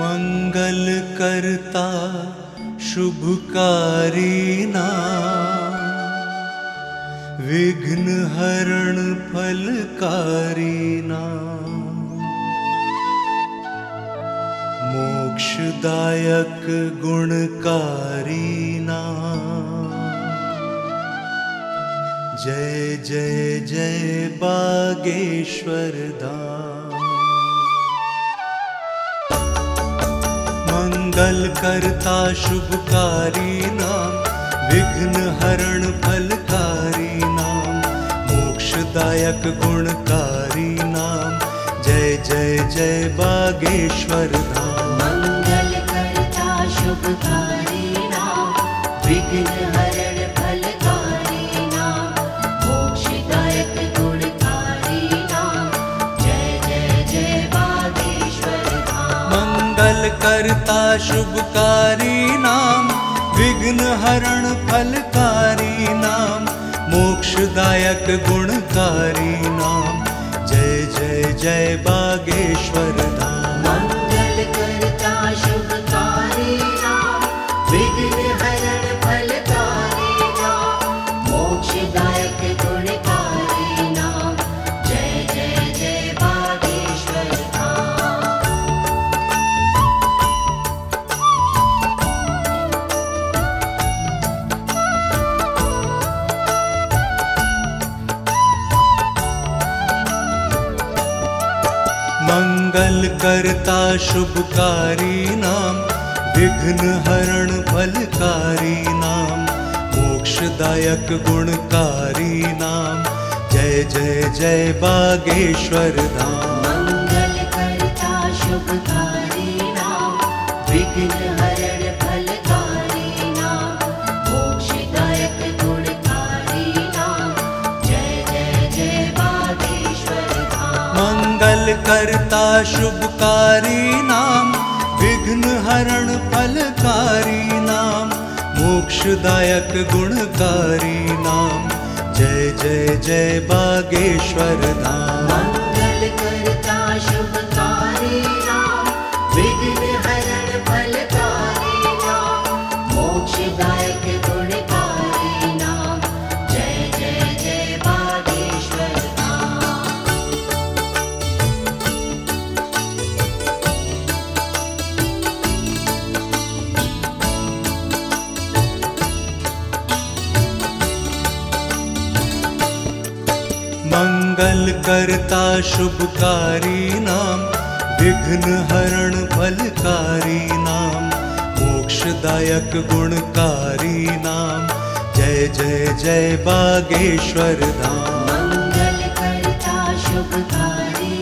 मंगल करता शुभकारी नाम, विघ्न हरण फलकारी नाम, मोक्षदायक गुणकारी नाम। जय जय जय बागेश्वर धाम। मंगल करता शुभकारी नाम, विघ्न हरण फलकारी नाम, मोक्षदायक गुणकारी नाम। जय जय जय बागेश्वर धाम। मंगल करता शुभकारी नाम, विघ्न हरण फलकारी नाम, मोक्षदायक गुणकारी नाम। जय जय जय बागेश्वर धाम। मंगल करता शुभकारी नाम, विघ्न हरण फलकारी नाम, मोक्षदायक गुणकारी नाम। जय जय जय बागेश्वर धाम। मंगल करता शुभकारी नाम, विघ्न हरण फलकारी नाम, मोक्षदायक गुणकारी नाम। जय जय जय बागेश्वर धाम। मंगल करता शुभकारी नाम, विघ्न हरण फलकारी नाम, मोक्षदायक गुणकारी नाम। जय जय जय बागेश्वर धाम। मंगल करता शुभकारी नाम, विघ्न हरण फलकारी नाम, मोक्षदायक गुणकारी नाम। जय जय जय बागेश्वर धाम। मंगल करता शुभकारी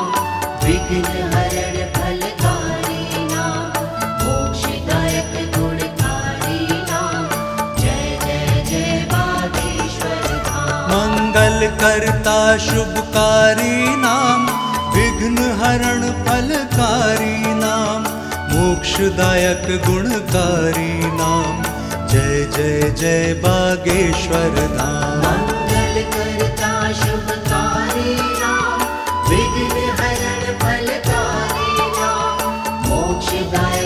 नाम, विघ्न हरण फलकारी नाम, मोक्षदायक गुणकारी नाम। जय जय जय बागेश्वर धाम। मंगल करता शुभकारी नाम, विघ्न हरण फलकारी नाम, मोक्षदायक गुणकारी नाम। जय जय जय बागेश्वर धाम। मंगल करता शुभकारी नाम, विघ्न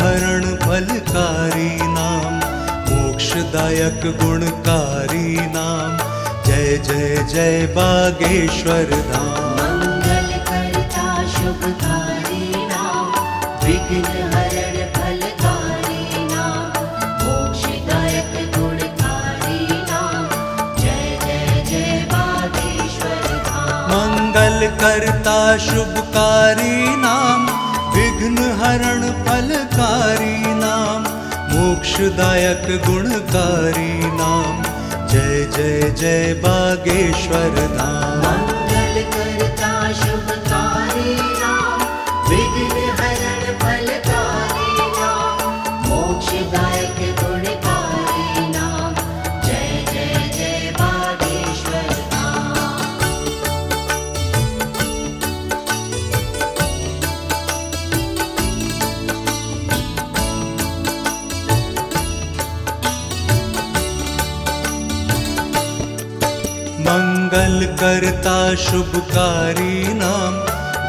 हरण फलकारी नाम, मोक्षदायक गुणकारी नाम। जय जय जय बागेश्वर धाम। मंगल करता शुभकारी नाम, विघ्न हरण फलकारी नाम, मोक्षदायक गुणकारी नाम। जय जय जय बागेश्वर धाम। मंगल करता शुभकारी नाम, विघ्न हरण फलकारी नाम, मोक्षदायक गुणकारी नाम। जय जय जय बागेश्वर धाम। मंगल करता शुभकारी नाम, विघ्न हरण फलकारी नाम, मोक्षदायक गुणकारी नाम। जय जय जय बागेश्वर धाम। मंगल करता शुभकारी नाम, विघ्न हरण फलकारी नाम, मोक्षदायक गुणकारी नाम। जय जय जय बागेश्वर धाम। मंगल करता शुभकारी नाम, विघ्न हरण फलकारी नाम, मोक्षदायक गुणकारी नाम। जय जय जय बागेश्वर धाम। मंगल करता शुभकारी नाम, विघ्न हरण फलकारी नाम, मोक्षदायक गुणकारी नाम। जय जय जय बागेश्वर धाम। मंगल करता शुभकारी नाम, विघ्न हरण फलकारी नाम, मोक्षदायक गुणकारी नाम। जय सकल करता शुभकारी नाम,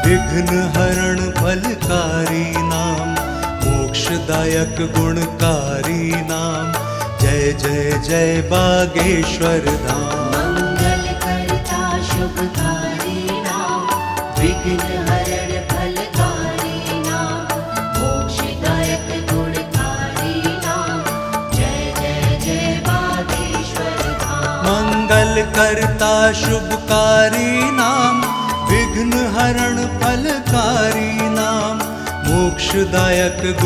विघ्न हरण फलकारी नाम, मोक्षदायक गुणकारी नाम, जय जय जय बागेश्वर धाम। मंगल करता शुभकारी नाम, विघ्न हरण फलकारी नाम, मोक्षदायक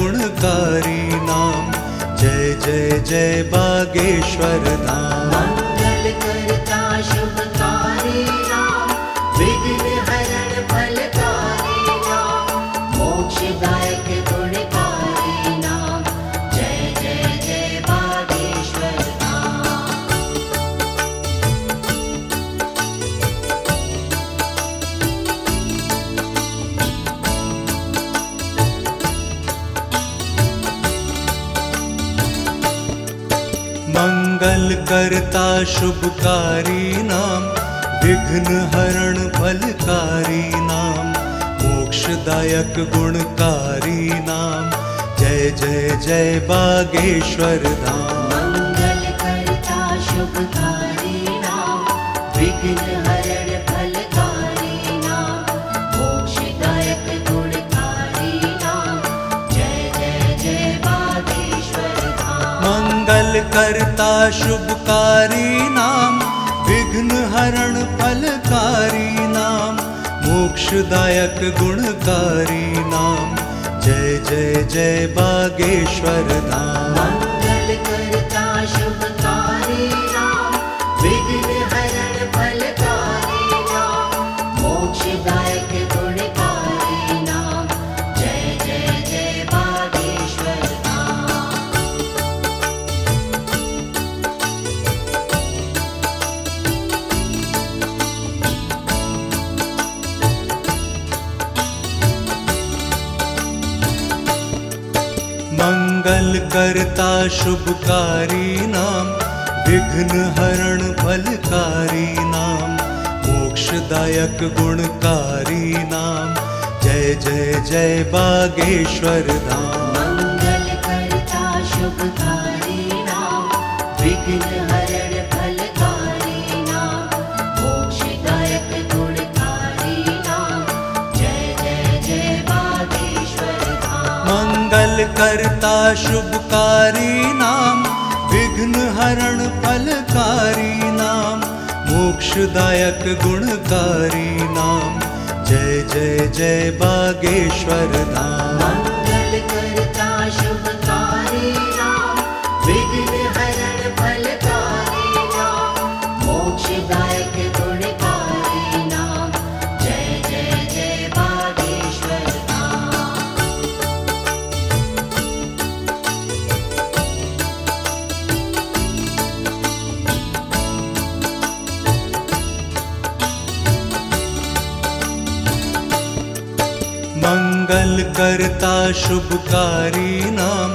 गुणकारी नाम, जय जय जय बागेश्वर धाम। मंगल करता शुभकारी नाम, विघ्न हरण फलकारी नाम, मोक्षदायक गुणकारी नाम, जय जय जय बागेश्वर धाम। मंगल करता शुभकारी नाम, विघ्न हरण फलकारी नाम, मोक्षदायक गुणकारी नाम, जय जय जय बागेश्वर करता शुभकारी नाम, विघ्न हरण फलकारी नाम, मोक्षदायक गुणकारी नाम, जय जय जय बागेश्वर धाम। मंगल करता शुभकारी नाम, विघ्न हरण फलकारी नाम, मोक्षदायक गुणकारी नाम, जय जय जय बागेश्वर धाम। मंगल करता शुभकारी नाम, विघ्न हरण फलकारी नाम, मोक्षदायक गुणकारी नाम, जय जय जय बागेश्वर धाम। मंगल करता शुभकारी नाम, विघ्न हरण फलकारी नाम, मोक्षदायक गुणकारी नाम, जय जय जय बागेश्वर धाम। मंगल करता शुभकारी नाम,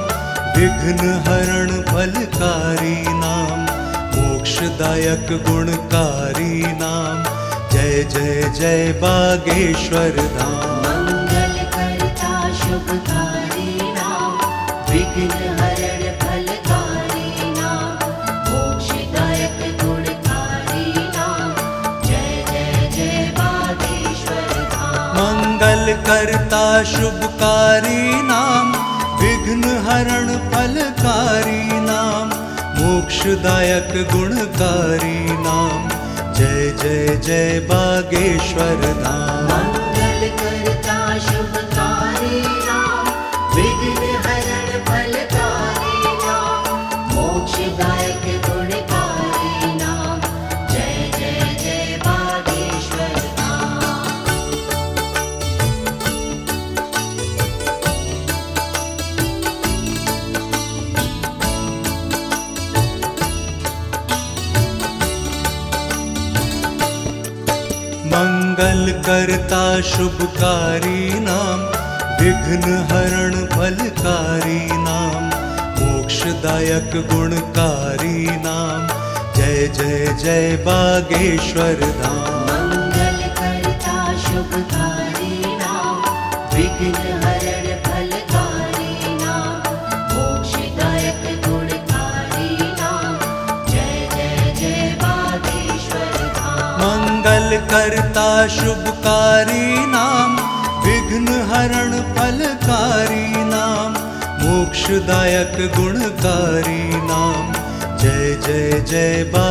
विघ्न हरण फलकारी नाम, मोक्षदायक गुणकारी नाम, जय जय जय बागेश्वर धाम। मंगल करता शुभकारी नाम, विघ्न हरण फलकारी नाम, मोक्षदायक गुणकारी नाम, जय जय जय बागेश्वर धाम। मंगल करता शुभकारी नाम, विघ्न हरण फलकारी नाम, मोक्षदायक गुणकारी नाम, जय जय जय बागेश्वर धाम। मंगल करता शुभकारी नाम, विघ्न हरण फलकारी नाम, मोक्षदायक गुणकारी नाम, जय जय जय बागेश्वर धाम। मंगल करता शुभकारी नाम, विघ्न हरण फलकारी नाम, मोक्षदायक गुणकारी नाम, जय जय जय बागेश्वर धाम। मंगल करता शुभकारी नाम, विघ्न हरण फलकारी नाम, मोक्षदायक गुणकारी नाम, जय जय जय बागेश्वर धाम। मंगल करता शुभकारी नाम, विघ्न हरण फलकारी नाम, मोक्षदायक गुणकारी नाम, जय जय जय बागेश्वर धाम। मंगल करता शुभकारी नाम, विघ्न हरण फलकारी नाम, मोक्षदायक गुणकारी नाम, जय जय जय बागेश्वर धाम। मंगल करता शुभकारी नाम, विघ्न हरण फलकारी नाम, मोक्षदायक गुणकारी नाम, जय जय जय बागेश्वर धाम। मंगल करता शुभकारी नाम, विघ्न हरण फलकारी नाम, मोक्षदायक गुणकारी नाम, जय जय जय बागेश्वर धाम। मंगल करता शुभकारी नाम, विघ्न हरण फलकारी नाम, मोक्षदायक गुणकारी नाम, जय जय जय बागेश्वर धाम।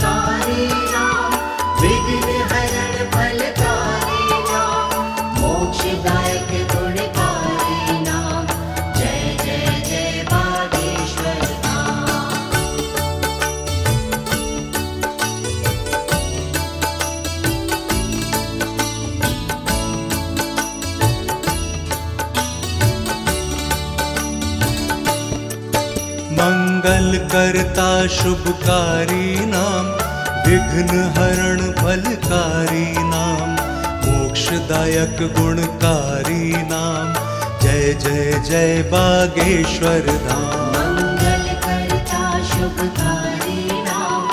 मंगल करता शुभकारी नाम,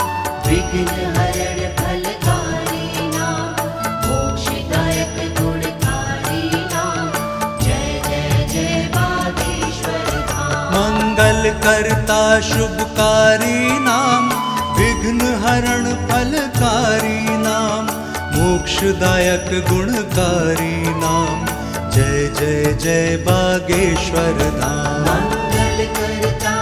विघ्न हरण फलकारी नाम, मोक्षदायक गुणकारी नाम, जय जय जय बागेश्वर करता शुभकारी नाम, विघ्न हरण फलकारी नाम, मोक्षदायक गुणकारी नाम, जय जय जय बागेश्वर धाम। मंगल करता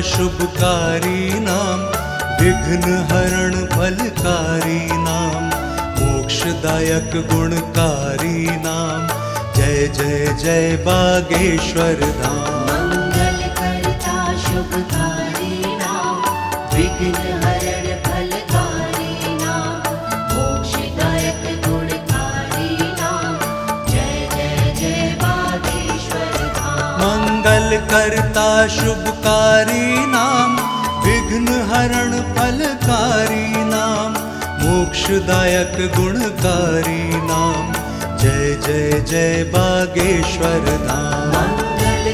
शुभकारी नाम, विघ्न हरण फलकारी नाम, मोक्षदायक गुणकारी नाम, जय जय जय बागेश्वर धाम। मंगल करता शुभकारी नाम, विघ्न हरण फलकारी नाम, मोक्षदायक गुणकारी नाम, जय जय जय बागेश्वर धाम। मंगल करता शुभकारी नाम, विघ्न हरण फलकारी नाम, मोक्षदायक गुणकारी नाम, जय जय जय बागेश्वर धाम। मंगल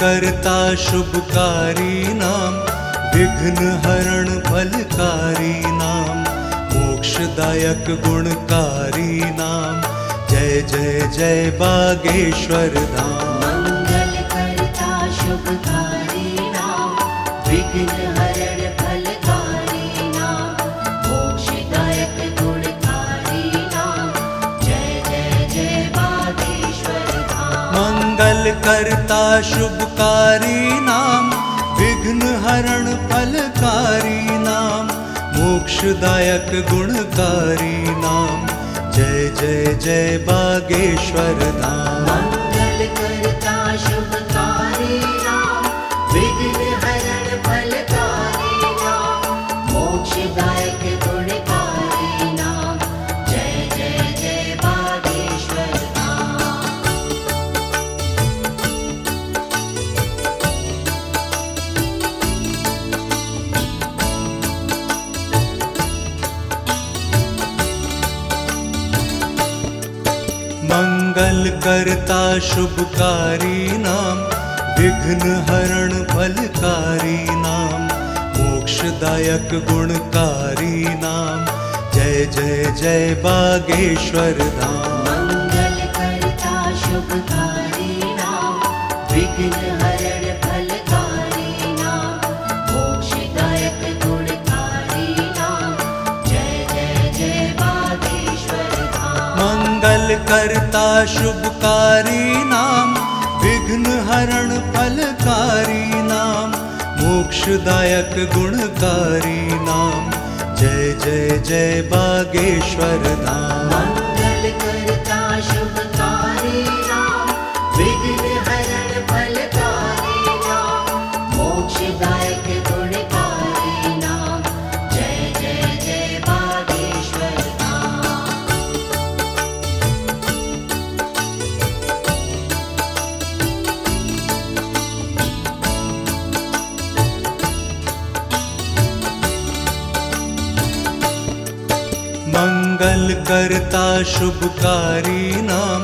करता शुभकारी नाम, विघ्न हरण फलकारी नाम, मोक्षदायक गुणकारी नाम, जय जय जय बागेश्वर धाम। मंगल करता शुभकारी नाम, विघ्न हरण फलकारी नाम, मोक्षदायक गुणकारी नाम, जय जय जय बागेश्वर धाम। मंगल करता शुभकारी नाम, विघ्न हरण फलकारी नाम, मोक्षदायक गुणकारी नाम, जय जय जय बागेश्वर धाम। मंगल करता शुभकारी नाम, विघ्न हरण फलकारी नाम, मोक्षदायक गुणकारी नाम, जय जय जय बागेश्वर धाम। मंगल करता शुभकारी नाम, विघ्न हरण फलकारी नाम, मोक्षदायक गुणकारी नाम, जय जय जय बागेश्वर धाम। मंगल करता शुभकारी नाम, विघ्न हरण फलकारी नाम, मोक्षदायक गुणकारी नाम, जय जय जय बागेश्वर धाम। मंगल करता शुभकारी नाम, विघ्न हरण फलकारी नाम, मोक्षदायक गुणकारी नाम, जय जय जय बागेश्वर धाम। मंगल करता शुभकारी नाम, विघ्न हरण फलकारी नाम, मोक्षदायक गुणकारी नाम, जय जय जय बागेश्वर धाम। मंगल करता शुभकारी नाम, विघ्न हरण फलकारी नाम, मोक्षदायक गुणकारी नाम, जय जय जय बागेश्वर धाम। मंगल करता शुभकारी नाम, विघ्न हरण फलकारी नाम, मोक्षदायक गुणकारी नाम, करता शुभकारी नाम, विघ्न हरण फलकारी नाम, मोक्षदायक गुणकारी नाम। जय जय जय बागेश्वर धाम। मंगल करता शुभकारी नाम,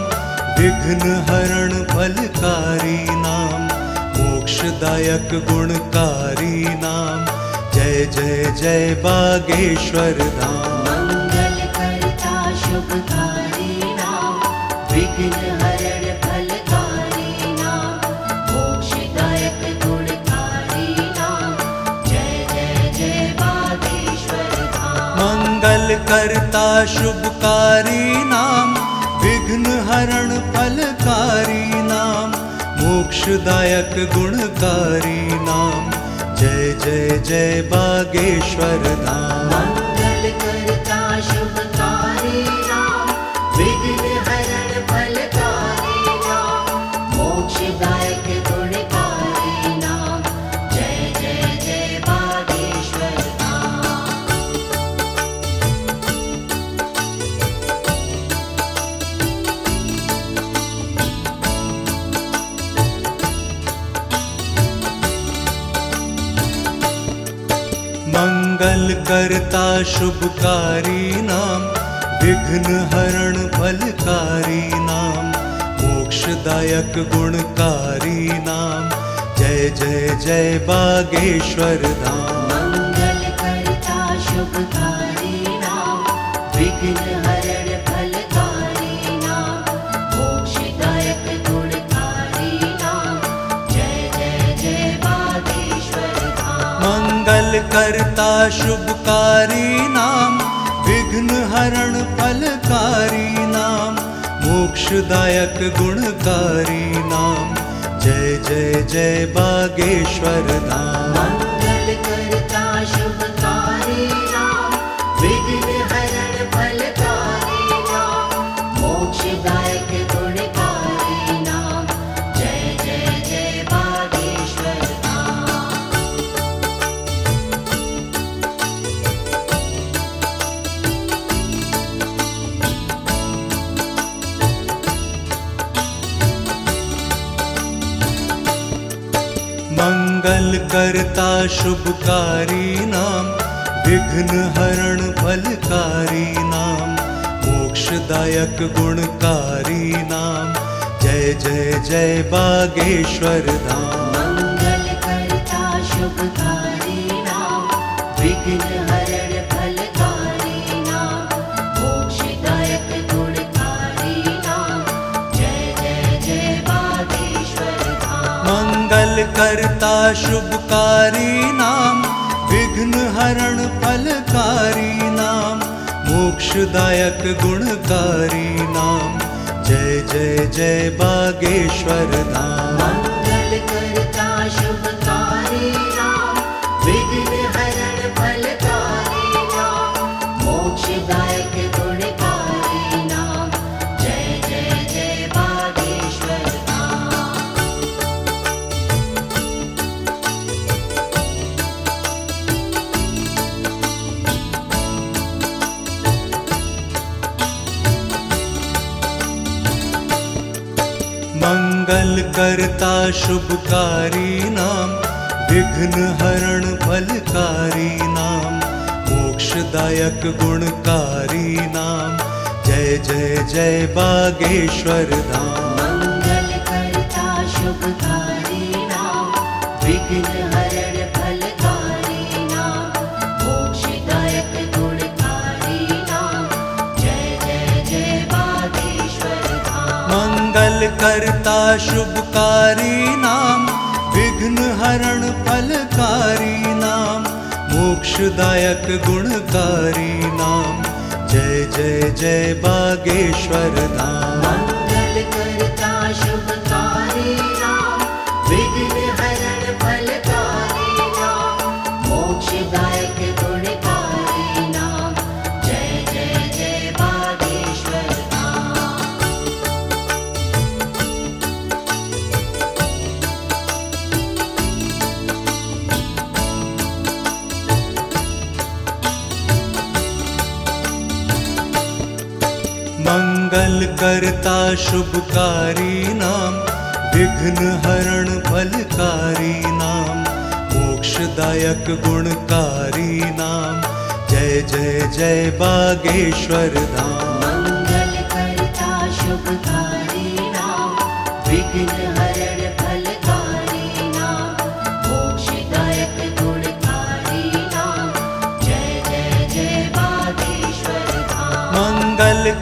विघ्न हरण फलकारी नाम, मोक्षदायक गुणकारी नाम। जय जय जय बागेश्वर धाम। मंगल करता शुभकारी नाम, विघ्न हरण फलकारी नाम, मोक्षदायक गुणकारी नाम। जय जय जय बागेश्वर धाम। मंगल करता शुभकारी नाम, विघ्न हरण फलकारी नाम, मोक्षदायक गुणकारी नाम। जय जय जय बागेश्वर धाम। मंगल करता शुभकारी नाम, विघ्न हरण फलकारी नाम, मोक्षदायक गुणकारी नाम। जय जय जय बागेश्वर धाम। मंगल करता शुभकारी नाम, विघ्न हरण फलकारी नाम, मोक्षदायक गुणकारी नाम। जय जय जय बागेश्वर धाम। मंगल करता शुभकारी नाम, विघ्न हरण फलकारी नाम, मोक्षदायक गुणकारी नाम। जय जय जय बागेश्वर धाम। मंगल करता शुभकारी नाम, विघ्न हरण फलकारी नाम, मोक्षदायक गुणकारी नाम। जय जय जय बागेश्वर धाम। मंगल करता शुभकारी नाम, विघ्न हरण फलकारी नाम, मोक्षदायक गुणकारी नाम। जय जय जय बागेश्वर धाम। मंगल करता शुभकारी नाम, विघ्न हरण फलकारी नाम, मोक्षदायक गुणकारी नाम। जय जय जय बागेश्वर धाम। मंगल करता शुभकारी नाम, विघ्न हरण फलकारी नाम, मोक्षदायक गुणकारी नाम। जय जय जय बागेश्वर धाम। मंगल करता शुभकारी नाम, विघ्न हरण फलकारी नाम, मोक्षदायक गुणकारी नाम। जय जय जय बागेश्वर धाम। मंगल करता शुभकारी नाम, विघ्न हरण फलकारी नाम, मोक्षदायक गुणकारी नाम। जय जय जय बागेश्वर धाम। मंगल करता शुभकारी नाम, विघ्न हरण फलकारी नाम, मोक्षदायक गुणकारी नाम। जय जय जय बागेश्वर धाम। मंगल करता शुभकारी नाम, विघ्न हरण फलकारी नाम, मोक्षदायक गुणकारी नाम। जय जय जय बागेश्वर धाम। मंगल करता शुभकारी नाम, विघ्न हरण फलकारी नाम, मोक्षदायक गुणकारी नाम। जय जय जय बागेश्वर धाम। मंगल करता शुभकारी नाम, विघ्न हरण फलकारी नाम, मोक्षदायक गुणकारी नाम। जय जय जय बागेश्वर धाम। मंगल करता शुभकारी राम, विघ्न हरण फलकारी राम, मोक्षदायक गुणकारी नाम, जय जय जय बागेश्वर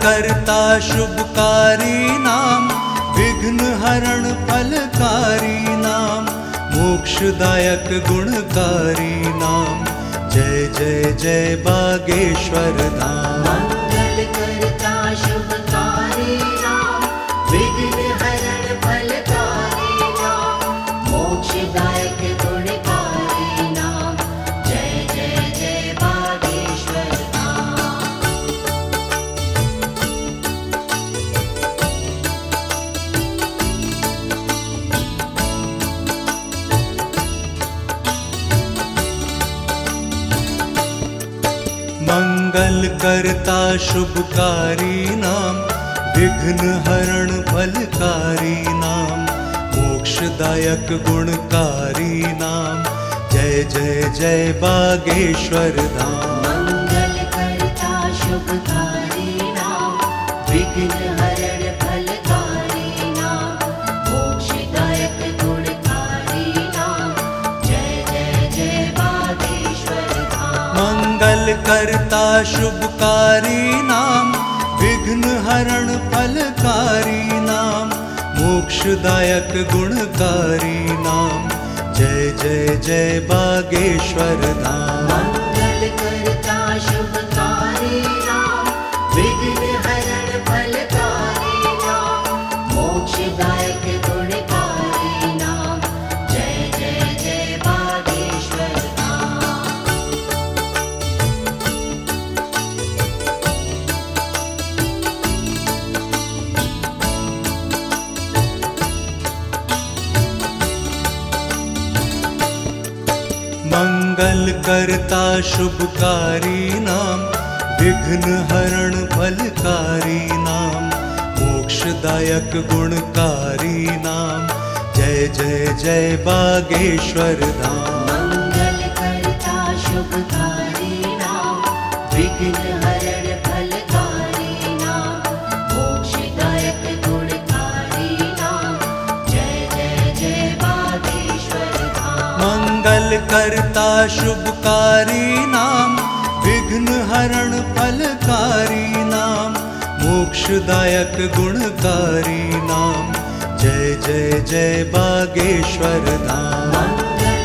करता शुभकारी नाम, विघ्न हरण फलकारी नाम, मोक्षदायक गुणकारी नाम, जय जय जय बागेश्वर धाम। मंगल करता शुभकारी नाम, विघ्न हरण फलकारी नाम, मोक्षदायक गुणकारी नाम, जय जय जय बागेश्वर धाम। मंगल करता शुभकारी नाम, विघ्न हरण फलकारी नाम, मोक्षदायक गुणकारी नाम, जय जय जय बागेश्वर धाम। मंगल करता शुभकारी नाम, विघ्न हरण फलकारी नाम, मोक्षदायक गुणकारी नाम, जय जय जय बागेश्वर धाम। मंगल करता शुभकारी नाम, विघ्न हरण फलकारी नाम, मोक्षदायक गुणकारी नाम, जय जय जय बागेश्वर धाम। मंगल करता शुभकारी नाम, विघ्न हरण फलकारी नाम, मोक्षदायक गुणकारी नाम, जय जय जय बागेश्वर धाम। मंगल करता शुभकारी नाम, विघ्न हरण फलकारी नाम, मोक्षदायक गुणकारी नाम, जय जय जय बागेश्वर धाम। मंगल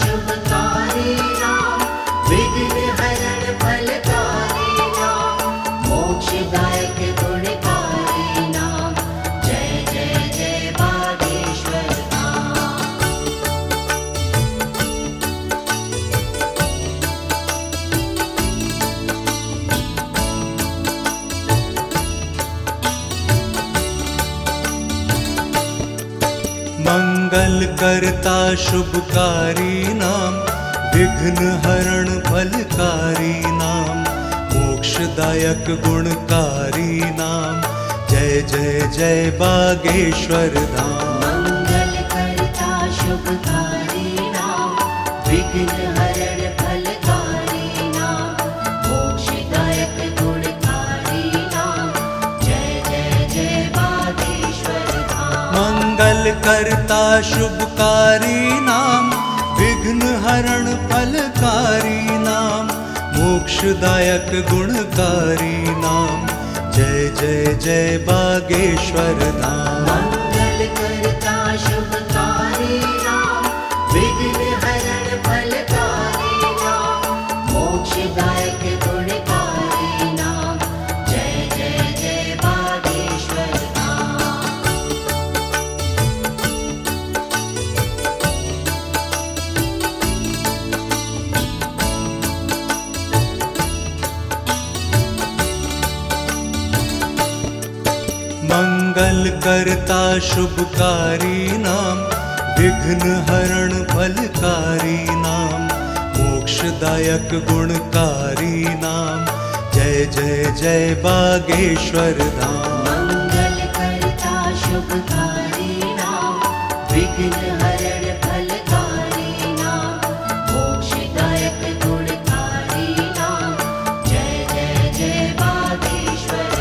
करता शुभकारी नाम, विघ्न हरण फलकारी नाम, मोक्षदायक गुणकारी नाम, जय जय जय बागेश्वर धाम। मंगल करता शुभकारी नाम, विघ्न हरण फलकारी नाम, मोक्षदायक गुणकारी नाम, जय जय जय बागेश्वर धाम। मंगल करता शुभकारी नाम, विघ्न हरण फलकारी नाम, मोक्षदायक गुणकारी नाम, जय जय जय बागेश्वर धाम। मंगल करता शुभकारी नाम, विघ्न हरण फलकारी नाम, मोक्षदायक गुणकारी नाम, जय जय जय बागेश्वर धाम। मंगल करता शुभकारी राम, विघ्न हरण फलकारी राम, मोक्षदायक गुणकारी नाम, जय जय जय बागेश्वर धाम। मंगल करता शुभकारी नाम, विघ्न हरण फलकारी नाम, मोक्षदायक गुणकारी नाम, जय जय जय बागेश्वर धाम। मंगल करता शुभकारी नाम, विघ्न हरण फलकारी नाम, मोक्षदायक गुणकारी नाम, जय जय जय बागेश्वर धाम। मंगल करता शुभकारी नाम, विघ्न हरण फलकारी नाम, मोक्षदायक गुणकारी नाम, जय जय जय बागेश्वर धाम। मंगल करता शुभकारी राम, विघ्न हरण फलकारी राम, मोक्षदायक गुणकारी मंगल करता शुभकारी नाम, विघ्न हरण फलकारी नाम, मोक्षदायक गुणकारी नाम, जय जय जय बागेश्वर धाम। मंगल करता शुभकारी नाम, विघ्न हरण फलकारी नाम, मोक्षदायक गुणकारी नाम, जय जय जय बागेश्वर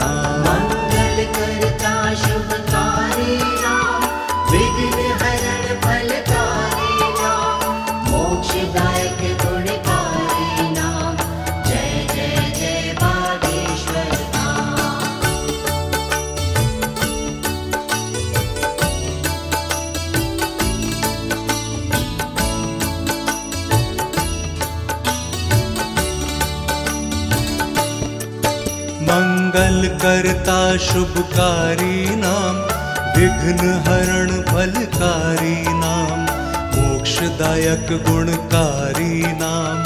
धाम। मंगल करता शुभकारी नाम, विघ्न हरण फलकारी नाम, मोक्षदायक गुणकारी नाम,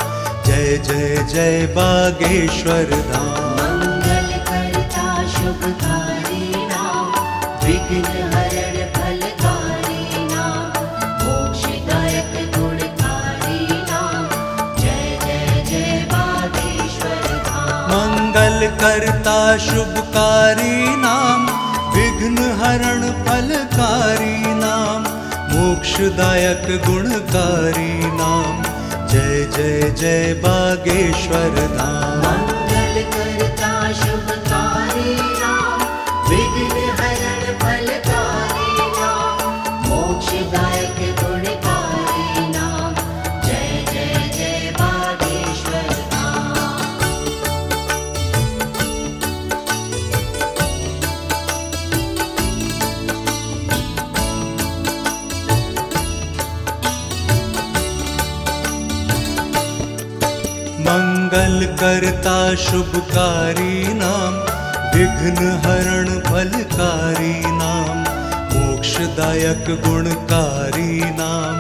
जय जय जय बागेश्वर धाम। मंगल करता शुभकारी नाम, विघ्न हरण फलकारी नाम, मोक्षदायक गुणकारी नाम, जय जय जय बागेश्वर करता शुभकारी नाम, विघ्न हरण फलकारी नाम, मोक्षदायक गुणकारी नाम, जय जय जय बागेश्वर धाम। मंगल करता शुभकारी नाम, विघ्न हरण फलकारी नाम, मोक्षदायक गुणकारी नाम,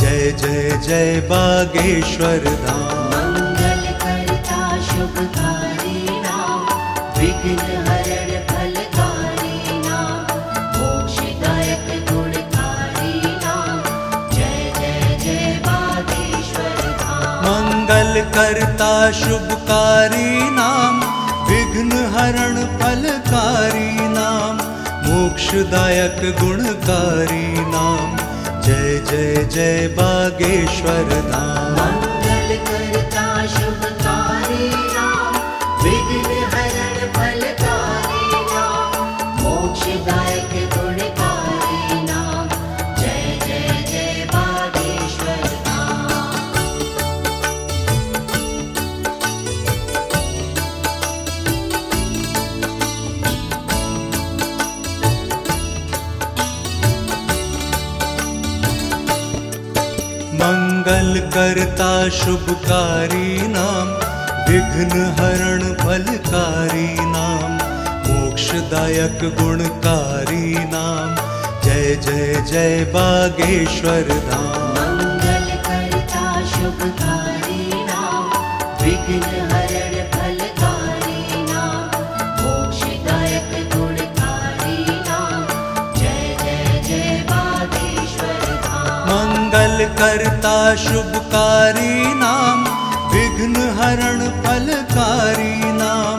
जय जय जय बागेश्वर धाम। मंगल करता शुभकारी नाम, विघ्न हरण फलकारी नाम, मोक्षदायक गुणकारी नाम, जय जय जय बागेश्वर धाम। मंगल करता शुभकारी नाम, विघ्न हरण फलकारी नाम, मोक्षदायक गुणकारी नाम, जय जय जय बागेश्वर धाम। मंगल करता शुभकारी नाम, विघ्न हरण फलकारी नाम, मोक्षदायक गुणकारी नाम, जय जय जय बागेश्वर धाम। मंगल करता शुभकारी नाम, विघ्न हरण फलकारी नाम, मोक्षदायक गुणकारी नाम, जय जय जय बागेश्वर धाम। मंगल करता शुभकारी नाम, विघ्न हरण फलकारी नाम,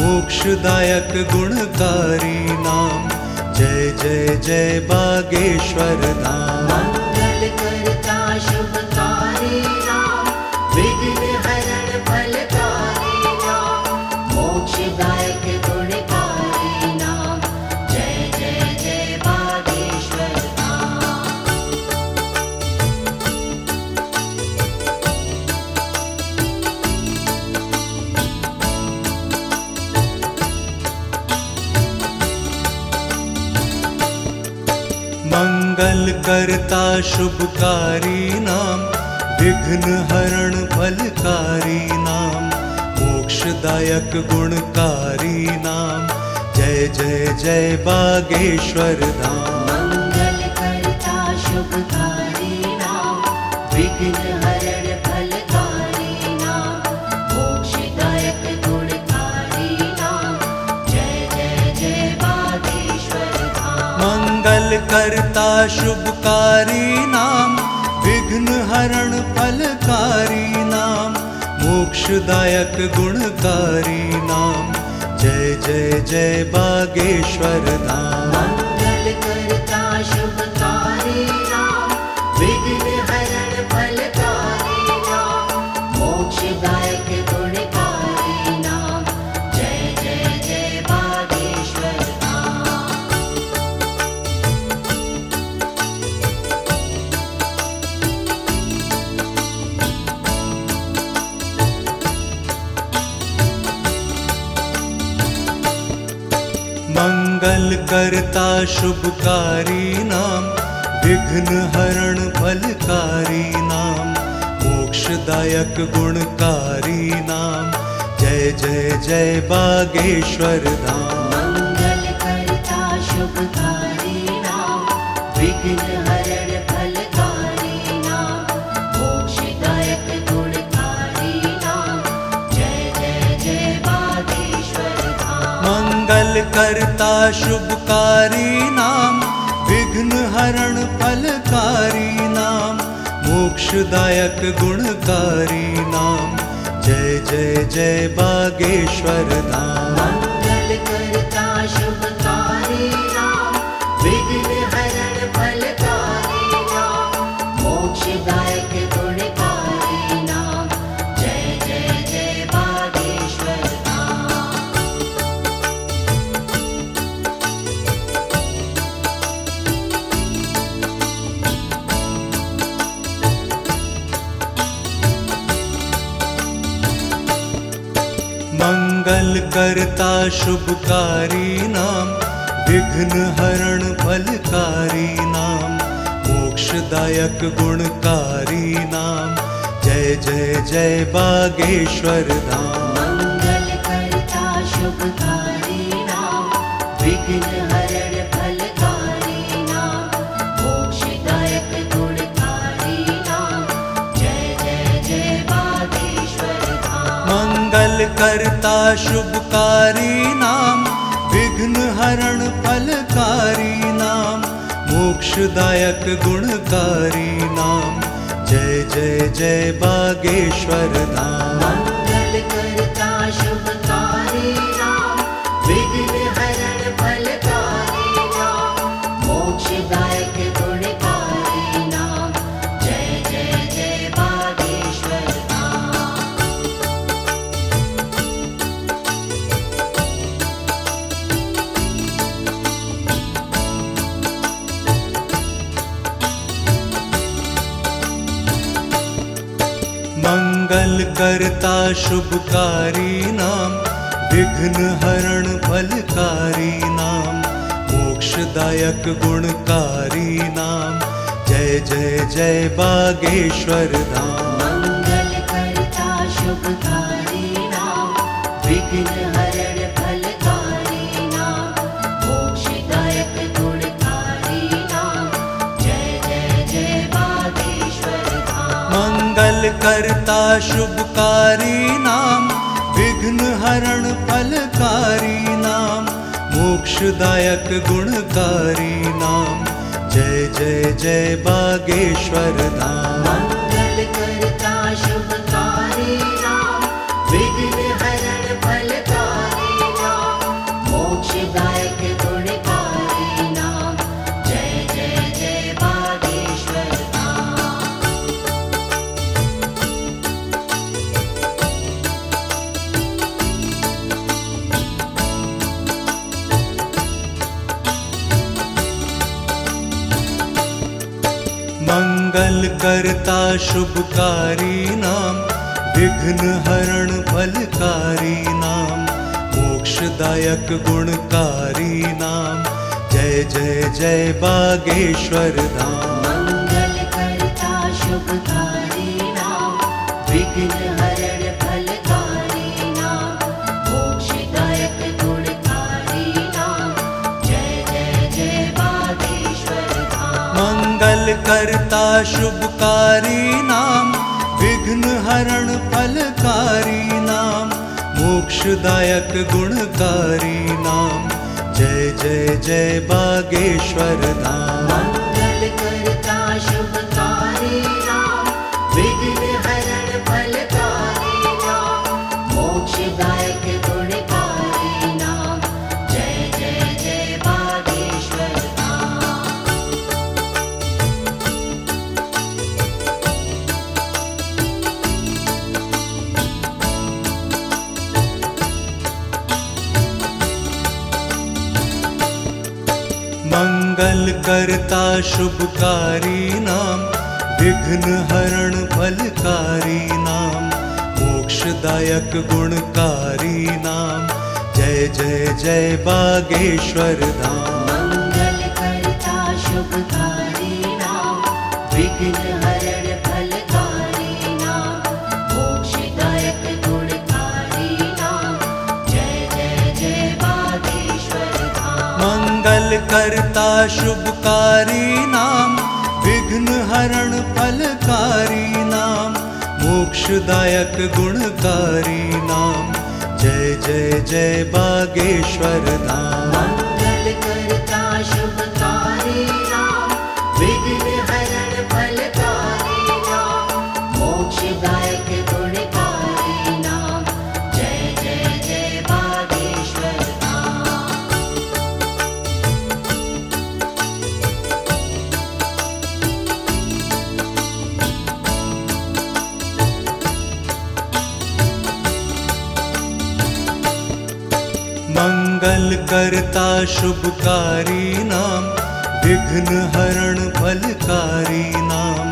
मोक्षदायक गुणकारी नाम, जय जय जय बागेश्वर धाम। मंगल करता शुभकारी नाम, विघ्न हरण फलकारी नाम, मोक्षदायक गुणकारी नाम, जय जय जय बागेश्वर धाम। मंगल करता शुभकारी नाम, विघ्न हरण फलकारी नाम, मोक्षदायक गुणकारी नाम, जय जय जय बागेश्वर धाम। मंगल करता शुभकारी नाम, विघ्न हरण फलकारी नाम, मोक्षदायक गुणकारी नाम, जय जय जय बागेश्वर धाम। मंगल करता शुभकारी नाम, विघ्न हरण फलकारी नाम, मोक्षदायक गुणकारी नाम, जय जय जय बागेश्वर धाम। मंगल करता शुभकारी नाम, विघ्न हरण फलकारी नाम, मोक्षदायक गुणकारी नाम, जय जय जय बागेश्वर धाम। मंगल करता शुभकारी नाम, विघ्न हरण फलकारी नाम, मोक्षदायक गुणकारी नाम, जय जय जय जय बागेश्वर धाम। मंगल करता शुभकारी नाम, विघ्न हरण फलकारी नाम, मोक्षदायक गुणकारी नाम, जय जय जय बागेश्वर धाम। मंगल करता शुभकारी नाम, विघ्न हरण फलकारी नाम, मोक्षदायक गुणकारी नाम, जय जय जय बागेश्वर धाम। मंगल करता शुभकारी नाम, विघ्न हरण फलकारी नाम, मोक्षदायक गुणकारी नाम, जय जय जय बागेश्वर करता शुभकारी नाम, विघ्न हरण फलकारी नाम, मोक्षदायक गुणकारी नाम, जय जय जय बागेश्वर धाम। मंगल करता शुभकारी नाम, विघ्न हरण फलकारी नाम, मोक्षदायक गुणकारी नाम, जय जय जय बागेश्वर धाम। मंगल करता शुभकारी नाम, विघ्न हरण फलकारी नाम, मोक्षदायक गुणकारी नाम, जय जय जय बागेश्वर धाम। मंगल करता शुभकारी नाम, विघ्न हरण फलकारी नाम, मोक्षदायक गुणकारी नाम, जय जय जय बागेश्वर धाम। मंगल करता शुभकारी नाम, विघ्न हरण फलकारी नाम, मोक्षदायक गुणकारी नाम, जय जय जय बागेश्वर धाम। मंगल करता शुभकारी नाम, विघ्न हरण फलकारी नाम, मोक्षदायक गुणकारी नाम, जय जय जय बागेश्वर धाम। मंगल करता शुभकारी नाम, विघ्न हरण फलकारी नाम, मोक्षदायक गुणकारी नाम, जय जय जय बागेश्वर धाम। मंगल करता शुभकारी नाम, विघ्न हरण फलकारी नाम, मोक्षदायक गुणकारी नाम, जय जय जय बागेश्वर धाम। मंगल करता शुभकारी नाम, विघ्न हरण फलकारी नाम, मोक्षदायक गुणकारी नाम, जय जय जय बागेश्वर धाम। मंगल करता शुभकारी नाम, विघ्न हरण फलकारी नाम, मोक्षदायक गुणकारी नाम, जय जय जय बागेश्वर धाम। मंगल करता शुभकारी नाम, विघ्न हरण फलकारी नाम, मोक्षदायक गुणकारी नाम, जय जय जय बागेश्वर धाम। मंगल करता शुभकारी नाम, विघ्न हरण फलकारी नाम, मोक्षदायक गुणकारी नाम, जय जय जय बागेश्वर धाम। मंगल करता शुभकारी नाम, विघ्न हरण फलकारी नाम, मोक्षदायक गुणकारी नाम, जय जय जय बागेश्वर धाम। मंगल करता शुभकारी नाम, विघ्न हरण फलकारी नाम, मोक्षदायक गुणकारी नाम, करता शुभकारी नाम, विघ्न हरण फलकारी नाम, मोक्षदायक गुणकारी नाम, जय जय जय बागेश्वर धाम। मंगल करता शुभकारी नाम, विघ्न हरण फलकारी नाम, मोक्षदायक गुणकारी नाम, जय जय जय बागेश्वर धाम। मंगल करता शुभकारी नाम, विघ्न हरण फलकारी नाम, मोक्षदायक गुणकारी नाम, जय जय जय बागेश्वर धाम। मंगल करता शुभकारी नाम, विघ्न हरण फलकारी नाम, मोक्षदायक गुणकारी नाम, जय जय जय बागेश्वर धाम। मंगल करता शुभकारी नाम, विघ्न हरण फलकारी नाम,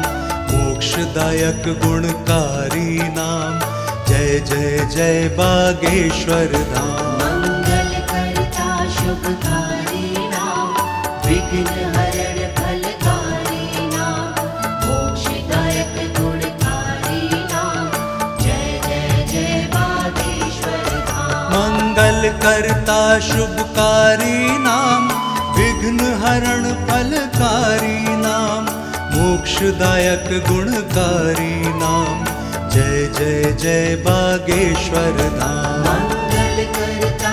मोक्षदायक गुणकारी नाम, जय जय जय बागेश्वर धाम। मंगल करता शुभकारी नाम, विघ्न हरण फलकारी नाम, मोक्षदायक गुणकारी नाम, जय जय जय बागेश्वर धाम। मंगल करता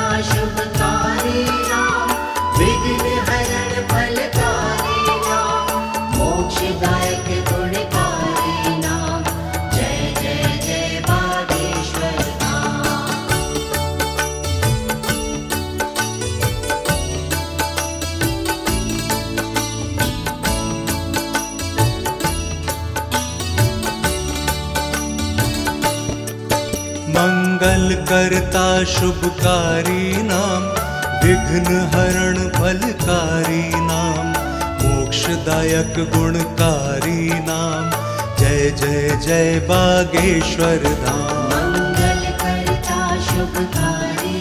शुभकारी नाम, विघ्न हरण फलकारी नाम, मोक्षदायक गुणकारी नाम, जय जय जय बागेश्वर धाम। मंगल करता शुभकारी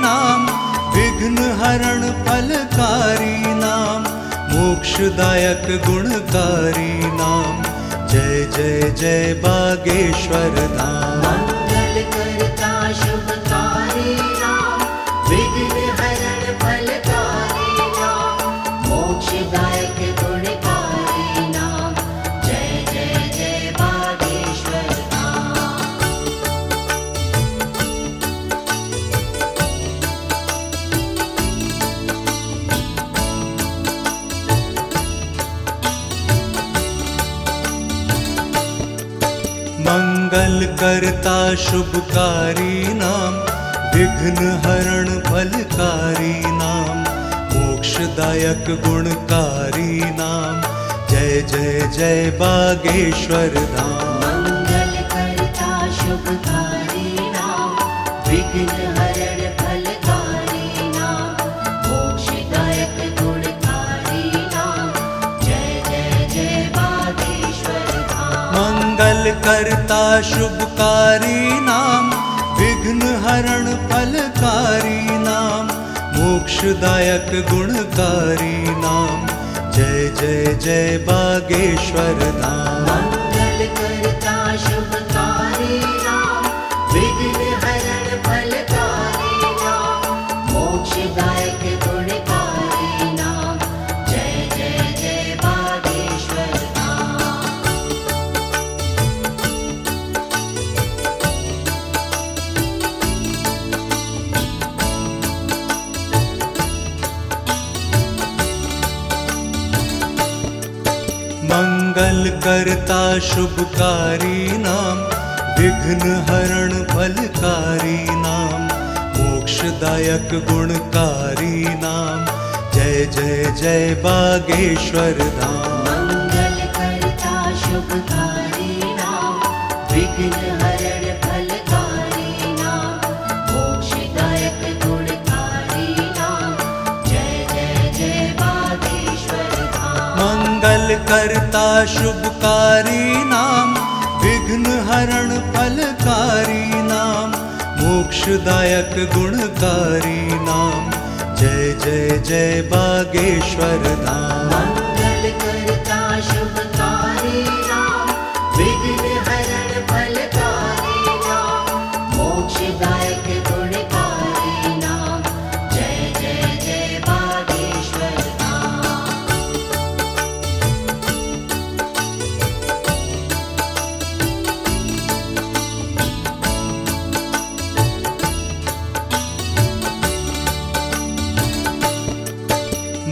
नाम, विघ्न हरण फलकारी नाम, मोक्षदायक गुणकारी नाम, जय जय जय बागेश्वर धाम। मंगल करता शुभकारी नाम, विघ्न हरण फलकारी नाम, मोक्षदायक गुणकारी नाम, जय जय जय बागेश्वर धाम। मंगल करता शुभकारी नाम, विघ्न हरण फलकारी नाम, मोक्षदायक गुणकारी नाम, जय जय जय बागेश्वर धाम। मंगल करता शुभकारी नाम, विघ्न हरण फलकारी नाम, मोक्षदायक गुणकारी नाम, जय जय जय बागेश्वर धाम। मंगल करता शुभकारी नाम, विघ्न हरण फलकारी नाम, मोक्षदायक गुणकारी नाम, जय जय जय बागेश्वर धाम। मंगल करता शुभकारी नाम, विघ्न हरण फलकारी नाम, मोक्षदायक गुणकारी नाम, जय जय जय बागेश्वर धाम। मंगल करता शुभकारी नाम, विघ्न हरण फलकारी नाम, मोक्षदायक गुणकारी नाम, जय जय जय बागेश्वर धाम। मंगल करता शुभकारी नाम, विघ्न हरण फलकारी नाम, मोक्षदायक गुणकारी नाम, जय जय जय बागेश्वर धाम। मंगल करता शुभकारी नाम, विघ्न हरण फलकारी नाम, मोक्षदायक गुणकारी नाम, जय जय जय बागेश्वर धाम। मंगल करता शुभकारी नाम, विघ्न हरण फलकारी नाम, मोक्षदायक गुणकारी नाम, जय जय जय बागेश्वर धाम, मंगल करता शुभकारी राम, विघ्न हरण फलकारी राम, मोक्षदायक गुणकारी नाम, जय जय जय बागेश्वर धाम। मंगल करता शुभकारी नाम, विघ्न हरण फलकारी नाम, मोक्षदायक गुणकारी नाम, जय जय जय बागेश्वर धाम, मंगल करता शुभकारी नाम, विघ्न हरण फलकारी नाम, मोक्षदायक गुणकारी नाम, जय जय जय बागेश्वर धाम।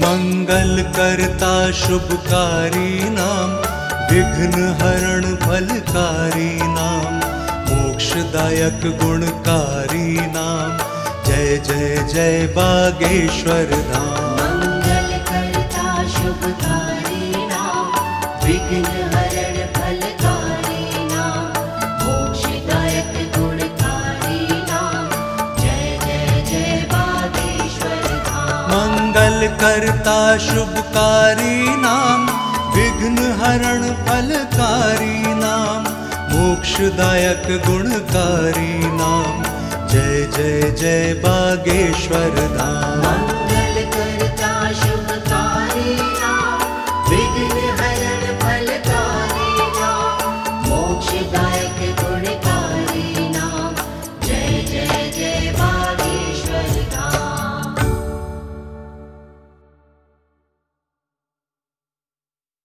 मंगल करता शुभकारी नाम, विघ्न हरण फलकारी नाम, मोक्षदायक गुणकारी नाम, जय जय जय बागेश्वर धाम, मंगल करता शुभकारी नाम, विघ्न हरण फलकारी नाम, मोक्षदायक गुणकारी नाम, जय जय जय बागेश्वर धाम। मंगल करता शुभकारी नाम, विघ्न हरण फलकारी नाम, मोक्षदायक गुणकारी नाम, जय जय जय बागेश्वर धाम, मंगल करता शुभकारी नाम, विघ्न हरण फलकारी नाम, मोक्षदायक गुणकारी नाम, जय जय जय बागेश्वर धाम। मंगल करता शुभकारी नाम, विघ्न हरण फलकारी नाम, मोक्षदायक गुणकारी नाम, जय जय जय बागेश्वर धाम।